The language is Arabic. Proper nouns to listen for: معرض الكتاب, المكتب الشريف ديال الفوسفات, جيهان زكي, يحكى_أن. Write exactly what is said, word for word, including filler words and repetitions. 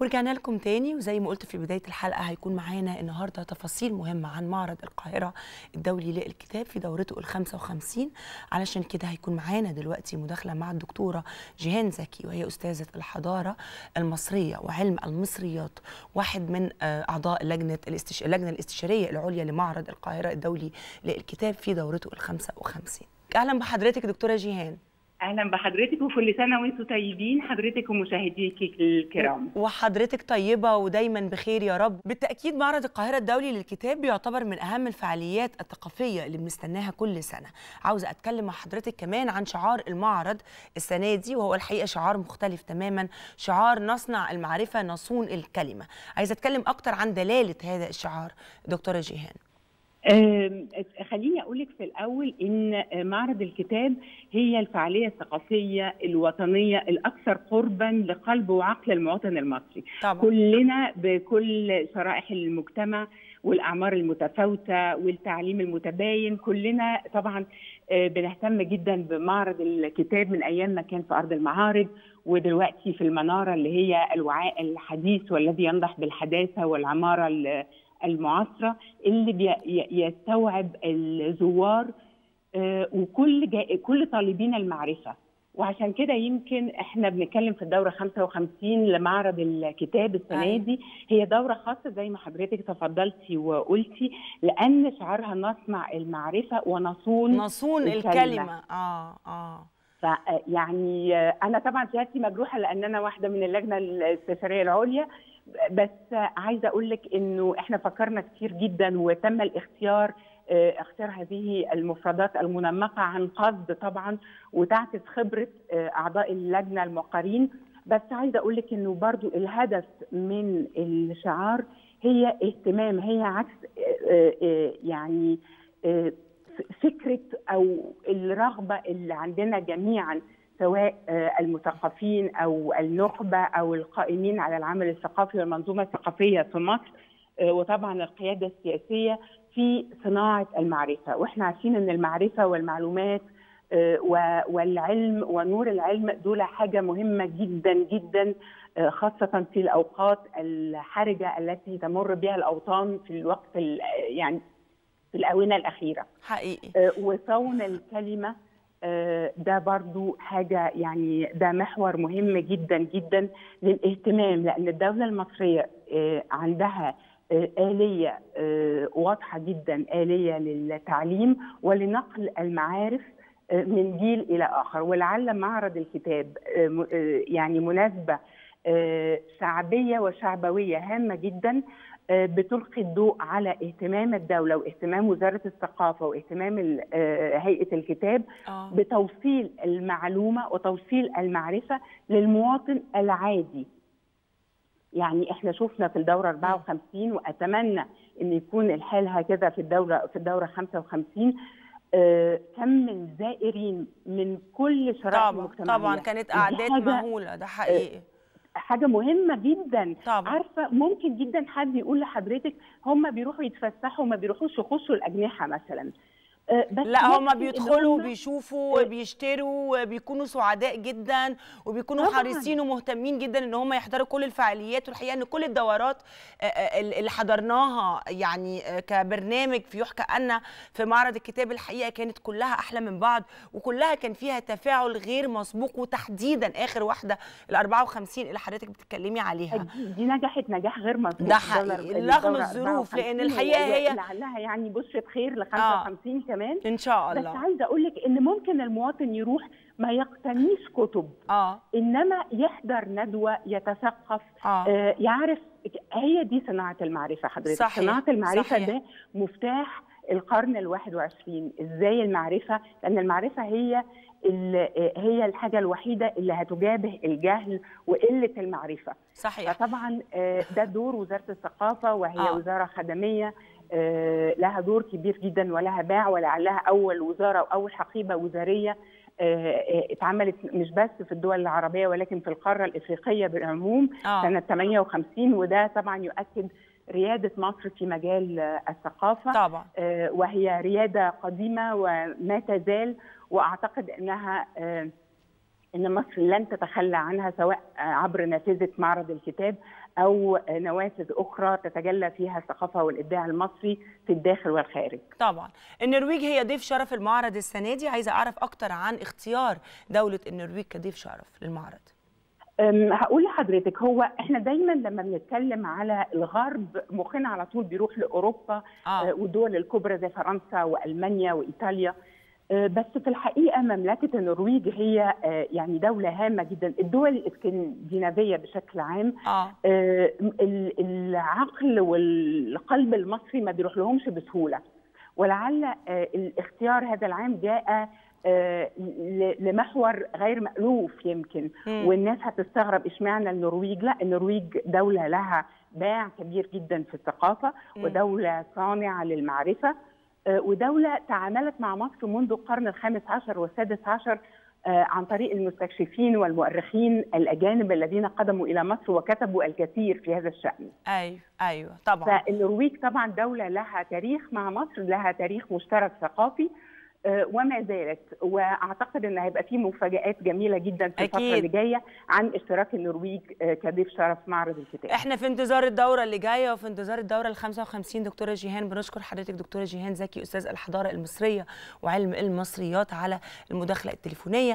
ورجعنا لكم تاني، وزي ما قلت في بداية الحلقة هيكون معانا النهاردة تفاصيل مهمة عن معرض القاهرة الدولي للكتاب في دورته الخمسة وخمسين. علشان كده هيكون معانا دلوقتي مداخلة مع الدكتورة جيهان زكي، وهي أستاذة الحضارة المصرية وعلم المصريات، واحد من أعضاء لجنة الاستش... اللجنة الاستشارية العليا لمعرض القاهرة الدولي للكتاب في دورته الخمسة وخمسين. أهلا بحضرتك دكتورة جيهان. اهلا بحضرتك، وكل سنه وانتم طيبين حضرتك ومشاهديك الكرام. وحضرتك طيبه ودايما بخير يا رب. بالتاكيد معرض القاهره الدولي للكتاب بيعتبر من اهم الفعاليات الثقافيه اللي بنستناها كل سنه. عاوزه اتكلم مع حضرتك كمان عن شعار المعرض السنه دي، وهو الحقيقه شعار مختلف تماما، شعار نصنع المعرفه نصون الكلمه. عايزه اتكلم اكتر عن دلاله هذا الشعار دكتوره جيهان. خليني أقولك في الأول إن معرض الكتاب هي الفعالية الثقافية الوطنية الأكثر قربا لقلب وعقل المواطن المصري طبعا. كلنا بكل شرائح المجتمع والأعمار المتفاوتة والتعليم المتباين، كلنا طبعا بنهتم جدا بمعرض الكتاب من أيام ما كان في أرض المعارض، ودلوقتي في المنارة اللي هي الوعاء الحديث والذي ينضح بالحداثة والعمارة المعاصرة اللي بيستوعب الزوار وكل كل طالبين المعرفة. وعشان كده يمكن احنا بنتكلم في الدورة خمسة وخمسين لمعرض الكتاب السنة دي، هي دورة خاصة زي ما حضرتك تفضلتي وقلتي، لأن شعارها نصنع المعرفة ونصون نصون الكلمة, الكلمة. آه آه. يعني أنا طبعا شهادتي مجروحة لأن أنا واحدة من اللجنة الاستشارية العليا، بس عايزه اقول لك انه احنا فكرنا كتير جدا وتم الاختيار اختيار هذه المفردات المنمقه عن قصد طبعا، وتعكس خبره اعضاء اللجنه الموقرين. بس عايزه اقول لك انه برضو الهدف من الشعار هي اهتمام، هي عكس يعني فكره او الرغبه اللي عندنا جميعا سواء المثقفين أو النخبة أو القائمين على العمل الثقافي والمنظومة الثقافية في مصر، وطبعا القيادة السياسية في صناعة المعرفة. وإحنا عارفين أن المعرفة والمعلومات والعلم ونور العلم دول حاجة مهمة جدا جدا، خاصة في الأوقات الحرجة التي تمر بها الأوطان في الوقت يعني في الآونة الأخيرة حقيقي. وصون الكلمة ده برضو حاجة يعني ده محور مهم جدا جدا للاهتمام، لأن الدولة المصرية عندها آلية واضحة جدا، آلية للتعليم ولنقل المعارف من جيل إلى آخر. ولعل معرض الكتاب يعني مناسبة شعبية وشعبوية هامة جدا بتلقي الضوء على اهتمام الدولة واهتمام وزارة الثقافة واهتمام هيئة الكتاب آه. بتوصيل المعلومة وتوصيل المعرفة للمواطن العادي. يعني احنا شفنا في الدورة أربعة وخمسين، وأتمنى أن يكون الحال هكذا في الدورة في الدورة خمسة وخمسين، كم الزائرين من كل شرائح المجتمعية. طبعا كانت أعداد مهولة، ده حقيقي حاجة مهمة جدا طبعا. عارفة ممكن جدا حد يقول لحضرتك هم بيروحوا يتفسحوا ما بيروحوش يخشوا الأجنحة مثلا، بس لا هم بيدخلوا بيشوفوا بيشتروا بيكونوا سعداء جدا، وبيكونوا حريصين ومهتمين جدا ان هم يحضروا كل الفعاليات. والحقيقه ان كل الدورات اللي حضرناها يعني كبرنامج في يحكى ان في معرض الكتاب الحقيقه كانت كلها احلى من بعض، وكلها كان فيها تفاعل غير مسبوق، وتحديدا اخر واحده ال أربعة وخمسين اللي حضرتك بتتكلمي عليها دي نجحت نجاح غير مسبوق، ده حقيقي رغم الظروف، لان الحقيقه هي لعلها يعني بشرة خير ل خمسة وخمسين آه. كمان ان شاء الله. بس عايزه اقول لك ان ممكن المواطن يروح ما يقتنيش كتب آه. انما يحضر ندوه، يتثقف آه. آه يعرف. هي دي صناعه المعرفه حضرتك. صناعه المعرفه صحيح. ده مفتاح القرن الواحد وعشرين، ازاي المعرفه، لان المعرفه هي هي الحاجه الوحيده اللي هتجابه الجهل وقله المعرفه صحيح. فطبعا آه ده دور وزاره الثقافه، وهي آه. وزاره خدميه لها دور كبير جدا ولها باع، ولعلها أول وزارة وأول حقيبة وزارية اتعملت مش بس في الدول العربية ولكن في القارة الإفريقية بالعموم آه. سنة ثمانية وخمسين، وده طبعا يؤكد ريادة مصر في مجال الثقافة طبعا. وهي ريادة قديمة وما تزال، وأعتقد أنها ان مصر لن تتخلى عنها، سواء عبر نافذه معرض الكتاب او نوافذ اخرى تتجلى فيها الثقافه والابداع المصري في الداخل والخارج. طبعا النرويج هي ضيف شرف المعرض السنه دي، عايزه اعرف اكتر عن اختيار دوله النرويج كضيف شرف للمعرض. هقول لحضرتك، هو احنا دايما لما بنتكلم على الغرب مخنا على طول بيروح لاوروبا آه. والدول الكبرى زي فرنسا والمانيا وايطاليا، بس في الحقيقه مملكه النرويج هي يعني دوله هامه جدا. الدول الاسكندنافيه بشكل عام آه. العقل والقلب المصري ما بيروح لهمش بسهوله، ولعل الاختيار هذا العام جاء لمحور غير مألوف يمكن مم. والناس هتستغرب اشمعنى النرويج. لا، النرويج دولة لها باع كبير جدا في الثقافة مم. ودولة صانعة للمعرفة، ودولة تعاملت مع مصر منذ القرن الخامس عشر والسادس عشر عن طريق المستكشفين والمؤرخين الأجانب الذين قدموا إلى مصر وكتبوا الكثير في هذا الشأن. أيوة أيوة طبعا. فالنرويج طبعا دولة لها تاريخ مع مصر، لها تاريخ مشترك ثقافي وما زالت، واعتقد ان هيبقى في مفاجآت جميله جدا في الفتره اللي جايه عن اشتراك النرويج كضيف شرف معرض الكتاب. احنا في انتظار الدوره اللي جايه وفي انتظار الدوره ال خمسة وخمسين. دكتوره جيهان، بنشكر حضرتك دكتوره جيهان زكي، استاذ الحضاره المصريه وعلم المصريات، على المداخله التليفونيه.